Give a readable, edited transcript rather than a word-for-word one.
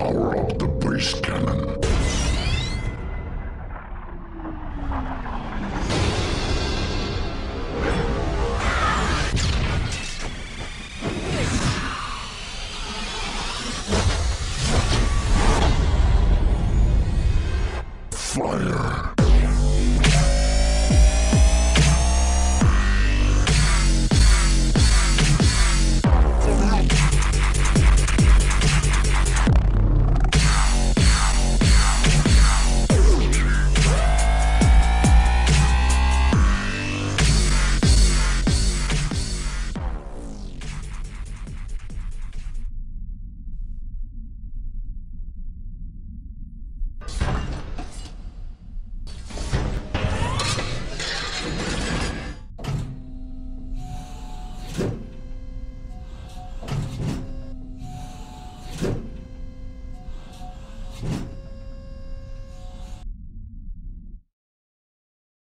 power up the base cannon.